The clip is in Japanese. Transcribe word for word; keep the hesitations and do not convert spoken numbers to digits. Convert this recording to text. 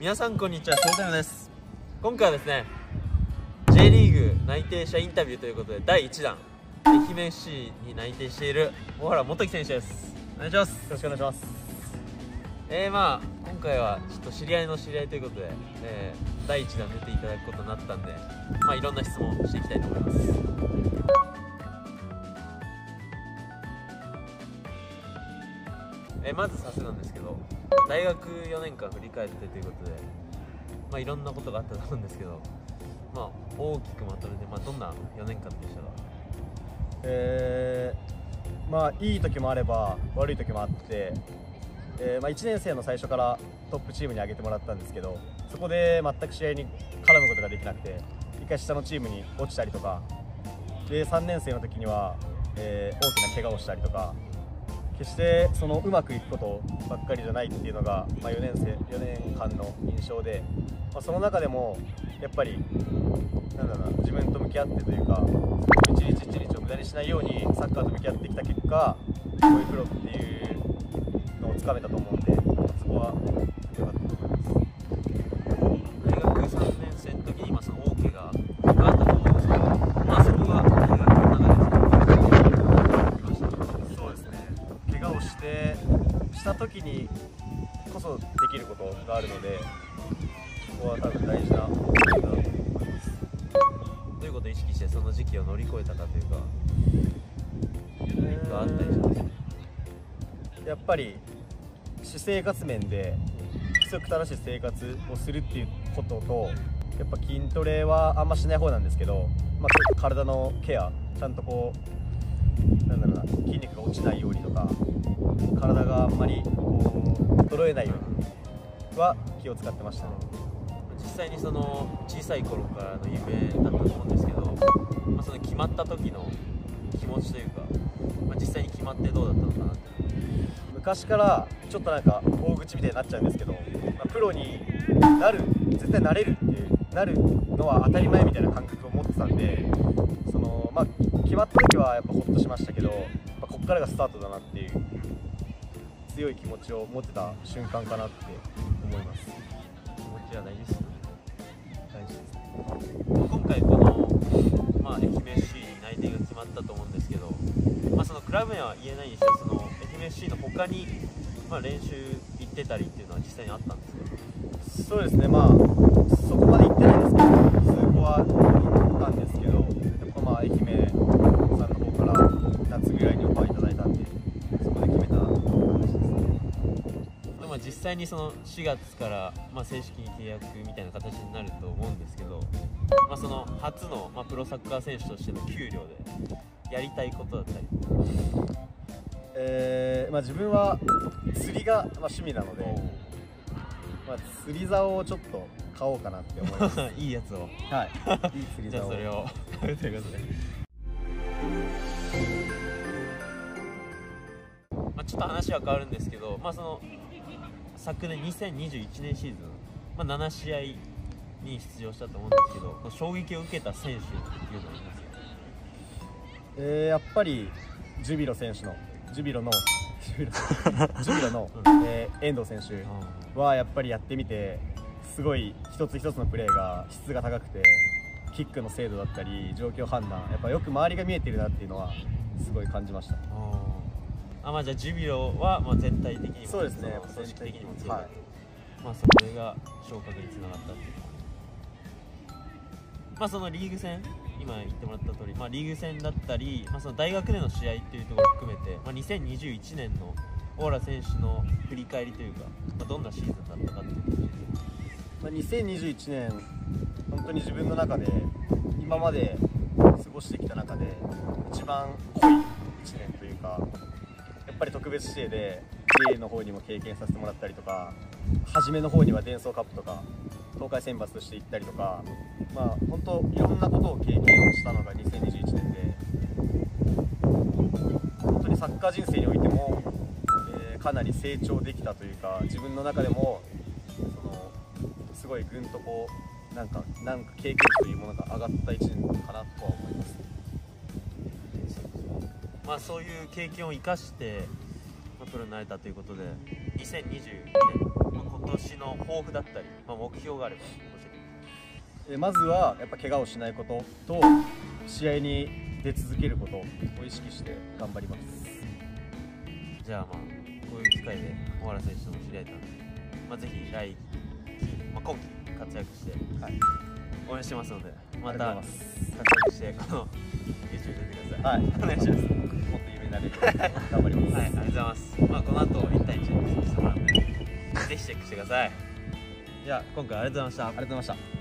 皆さんこんにちは、ショータイムです。今回はですね J リーグ内定者インタビューということで、だいいちだん愛媛 エフシー に内定している大原元樹選手です。お願いします。よろしくお願いします。えーまあ今回はちょっと知り合いの知り合いということで、えー、だいいちだん出ていただくことになったんで、まあいろんな質問をしていきたいと思います。えまず早速なんですけど、大学よねんかん振り返ってということで、まあ、いろんなことがあったと思うんですけど、まあ、大きくまとめて、まあ、どんなよねんかんでしたか？えー、まあいい時もあれば悪い時もあって、えーまあ、いちねんせいの最初からトップチームに上げてもらったんですけど、そこで全く試合に絡むことができなくて、いっかい下のチームに落ちたりとかで、さんねんせいの時には、えー、大きな怪我をしたりとか。決してそのうまくいくことばっかりじゃないっていうのが、まあ、よねんせいよねんかんの印象で、まあ、その中でもやっぱりなんだろうな、自分と向き合ってというか、一日一日を無駄にしないようにサッカーと向き合ってきた結果、こういうプロっていうのをつかめたと思うんで、そこは良かったと思います。大学さんねんせいの時に今その大怪我があったと思うんですけど、まあそこが大学の中で。でした時にこそできることがあるので、ここは多分大事なことだと思います。どういうことを意識してその時期を乗り越えたかというか、何かあったりしたんですか？やっぱり私生活面で規則正しい生活をするっていうことと、やっぱ筋トレはあんましない方なんですけど、まあ、体のケアちゃんとこうなんだろうな、筋肉が落ちないようにとか。体があんまりこう衰えないようには気を使ってましたね。実際にその小さい頃からの夢だったと思うんですけど、まあ、その決まった時の気持ちというか、まあ、実際に決まってどうだったのかなって。昔からちょっとなんか大口みたいになっちゃうんですけど、まあ、プロになる、絶対なれるっていうなるのは当たり前みたいな感覚を持ってたんで、その、まあ、決まった時はやっぱホッとしましたけど、まあ、こっからがスタートだなっていう強い気持ちを持ってた瞬間かなって思います。気持ちは大事ですね。大事ですね。今回この、まあ、愛媛 エフシー に内定が決まったと思うんですけど、まあ、そのクラブ名は言えないんですけど、その愛媛 エフシー の他に、まあ、練習行ってたりっていうのは実際にあったんですか？そうですね、まあ、そこまで行ってないんですけど、そこは行ったんですけど、やっぱまあ愛媛さんの方から夏ぐらいにオファーいただいたんで、そこで決めた話ですね。でも実際にそのしがつからまあ正式に契約みたいな形になると思うんですけど、まあ、その初のまあプロサッカー選手としての給料でやりたいことだったり、えーまあ、自分は釣りがまあ趣味なので、まあ、釣り竿をちょっと買おうかなって思います。いいやつを、はい、いい釣り竿をじゃあそれを買うということで。ちょっと話は変わるんですけど、まあ、その昨年にせんにじゅういちねんシーズン、まあ、ななしあいに出場したと思うんですけど、こう衝撃を受けた選手っていうのはありますか？えー、やっぱりジュビロ選手のジュビロのジュビロジュビロの、えー、遠藤選手はやっぱりやってみて、すごい一つ一つのプレーが質が高くて、キックの精度だったり状況判断、やっぱよく周りが見えてるなっていうのはすごい感じました。あ、まあ、じゃあジュビロはまあ全体的にも、そうですね、組織的にも強い、はい、まあそれが昇格につながったっていうか、まあそのリーグ戦、今言ってもらった通り、まあリーグ戦だったり、まあ、その大学での試合っていうところを含めて、まあ、にせんにじゅういちねんの大原選手の振り返りというか、まあ、どんなシーズンだったかっていうの、まあ、にせんにじゅういちねん本当に自分の中で今まで過ごしてきた中で一番濃いいちねんというか。やっぱり特別指定で ジェイ の方にも経験させてもらったりとか、初めの方にはデンソーカップとか東海選抜として行ったりとか、まあ本当いろんなことを経験したのがにせんにじゅういちねんで、本当にサッカー人生においても、えー、かなり成長できたというか、自分の中でもそのすごいぐんとこうなんかなんか経験値というものが上がったいちねんかなとは思います。まあそういう経験を生かして、まあ、プロになれたということで、にせんにじゅうにねんまあ、今年の抱負だったり、まあ、目標があれば教えて。まずはやっぱ怪我をしないことと試合に出続けることを意識して頑張ります。じゃあ、まあ、こういう機会で小原選手とも知り合えたので、まあ、ぜひ来期、まあ、今期活躍して、はい、応援してますので、また活躍してこの YouTube 出てください。はい、お願いします。もっと有名になれるように頑張ります。はい、ありがとうございます。まあ、この後いち対いちにしてもらうので、ぜひチェックしてください。じゃあ、今回ありがとうございました。ありがとうございました。